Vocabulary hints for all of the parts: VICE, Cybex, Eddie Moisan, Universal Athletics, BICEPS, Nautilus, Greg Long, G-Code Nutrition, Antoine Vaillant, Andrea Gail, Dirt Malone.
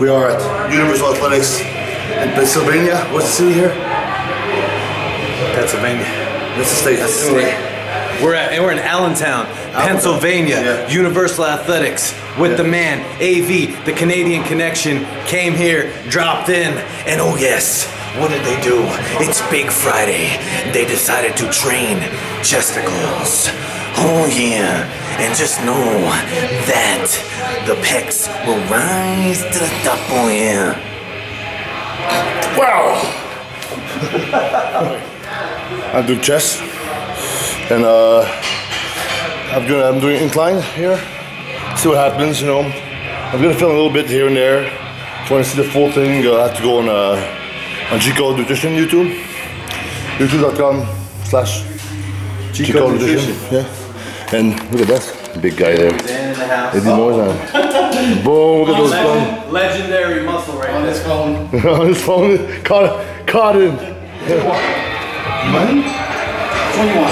We are at Universal Athletics in Pennsylvania. What's the city here? Pennsylvania. That's the state. That's the state. We're in Allentown, Pennsylvania. Yeah. Universal Athletics with the man, AV, the Canadian connection, came here, dropped in, and oh yes, what did they do? It's Big Friday. They decided to train chesticles. Oh yeah, and just know that the pecs will rise to the top. Oh yeah. Wow! I do chest. And I'm doing incline here. See what happens, you know. I'm gonna film a little bit here and there. If you wanna see the full thing, I have to go on G-Code Nutrition YouTube. YouTube.com/G-Code Nutrition. Yeah. And look at that big guy there. Eddie Moisan. Boom, look at those bones. Legendary muscle right on his phone. On his phone, caught him. Yeah. 21.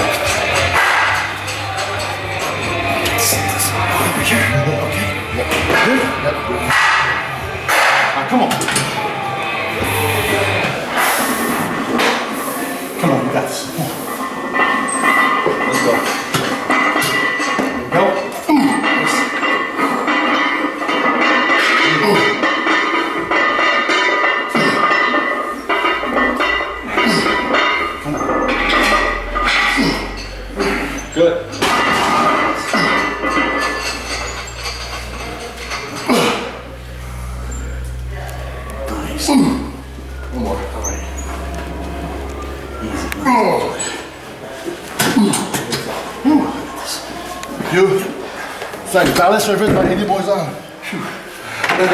Come on. Come on, guys. Come on. Let's go. Go. Come on. Good. One more. All right. Easy. Oh. You, it's like balance service by Eddie Moisan. Good.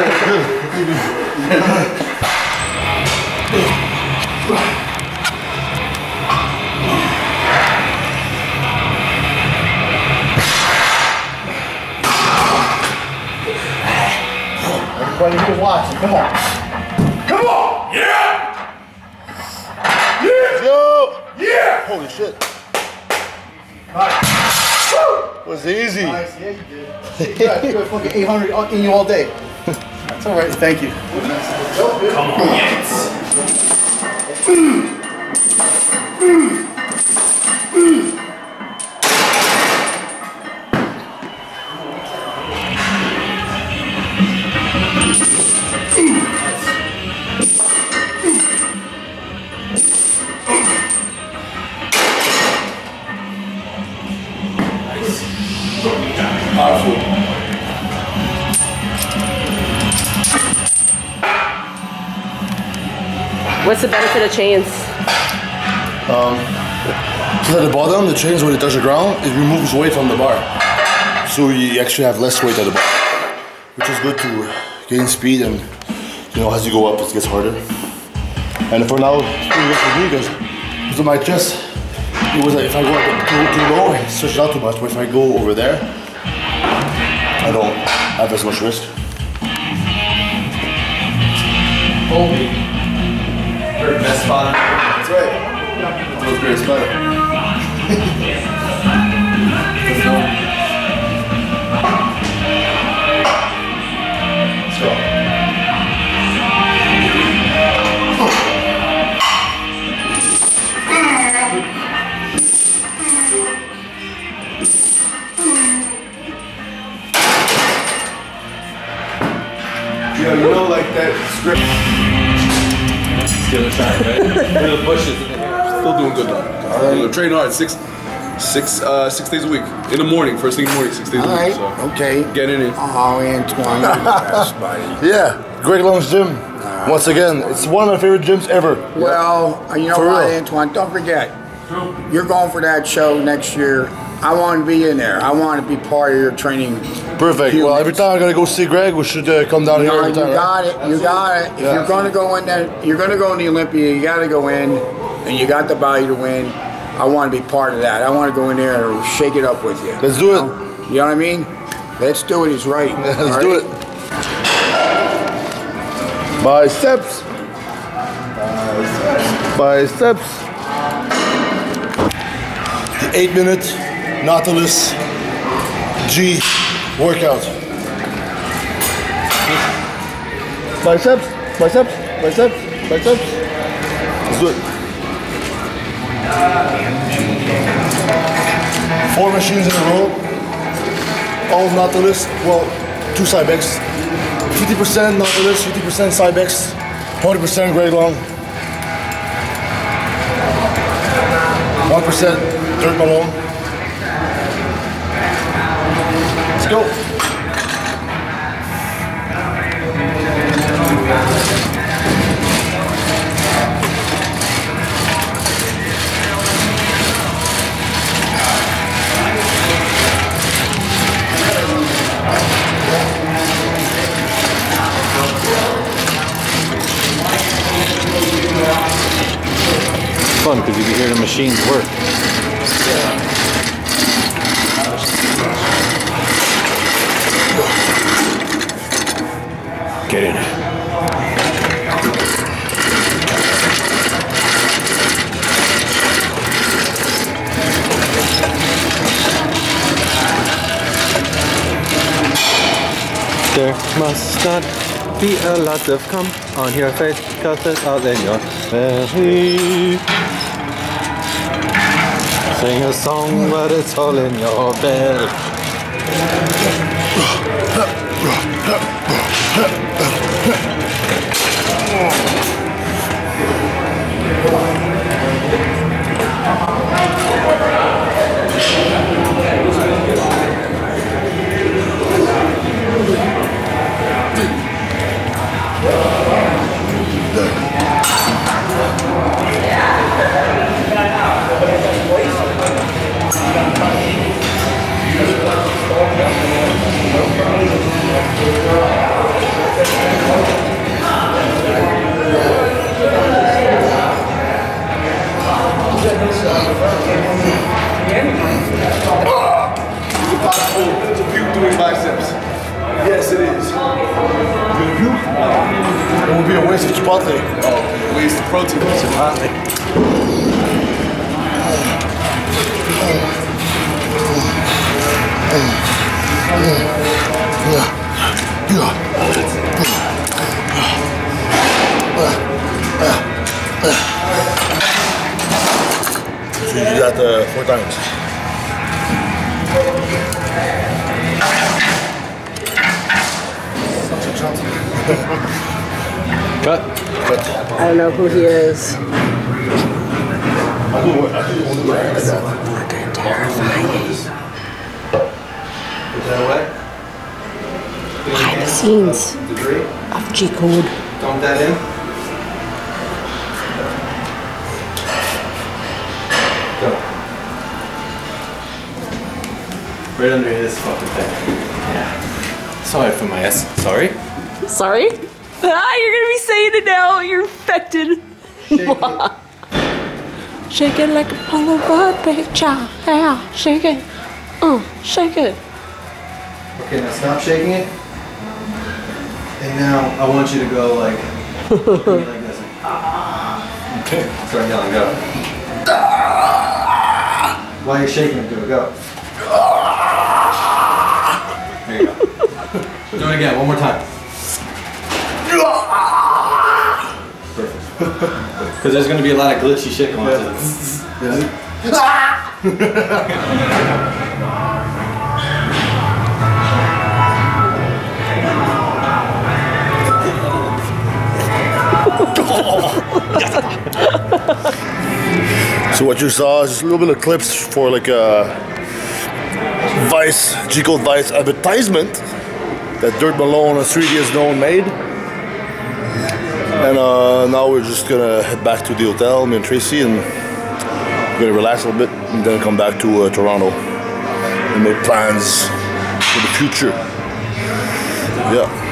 Everybody here watching, come on. Holy shit. Nice. It was easy. Nice. Yeah, you did. You got to do a fucking 800 in you all day. That's alright, thank you. Come on, What's the benefit of chains? At the bottom, the chains, when you touch the ground, it removes weight from the bar. So you actually have less weight at the bottom, which is good to gain speed, and you know, as you go up, it gets harder. And for now, it's pretty good for me because with my chest, it was like if I go up too low, I stretch it out too much, but if I go over there, I don't have as much risk. Oh. Best spot. That's right. That was a great spot. Let's go. Yeah, you know, like that script. The other side, right? The bushes. Still doing good though. You know, train hard, six days a week. In the morning, first thing in the morning, 6 days a week. So okay. Get in it. Oh, Antoine, buddy. Yeah, Greg Long's gym. Once again, it's one of my favorite gyms ever. Well, you know what, Antoine, don't forget. You're going for that show next year. I want to be in there. I want to be part of your training. Perfect. Humans. Well, every time I gotta go see Greg, we should come down here every time. You got it. Absolutely. You got it. If you're gonna go in there, you're gonna go in the Olympia. You gotta go in, and you got the body to win. I want to be part of that. I want to go in there and shake it up with you. Let's do it. You know what I mean? Let's do it. He's right. Let's do it. Biceps. Biceps. The 8-minute. Nautilus G workout. Biceps, biceps, biceps, biceps. Let's do it. Four machines in a row. All Nautilus, well, two Cybex. 50% Nautilus, 50% Cybex, 40% Greg Long. 1% Dirt Malone. Let's go. Fun because you can hear the machines work. Yeah. Get in it. There must not be a lot of cum on your face, cause it's all in your belly. Sing a song, but it's all in your belly. It's a view doing biceps. Yes, it is. Good view? It would be a waste of chipotle. Oh, a waste of protein. So you do that 4 times. Cut. I don't know who he is. This motherfucker terrifying. Is that what? Behind the scenes of G-Code. Dump that in. Go. Right under this fucking thing. Yeah. Sorry for my ass. Sorry? Sorry? Ah, you're gonna be saying it now. You're infected. Shake it like a Polaroid picture. Yeah, shake it. Shake it. Okay, now stop shaking it. And now I want you to go like, like this. Ah. Okay. Start yelling. Go. Ah. While you're shaking it, do it. Go. Ah. There you go. Do it again. One more time. Because there's going to be a lot of glitchy shit going on. So what you saw is just a little bit of clips for like a VICE, G-Code VICE advertisement that Dirt Malone and 3DS Known made. And now we're just gonna head back to the hotel, me and Tracy, and we're gonna relax a little bit and then come back to Toronto and make plans for the future. Yeah.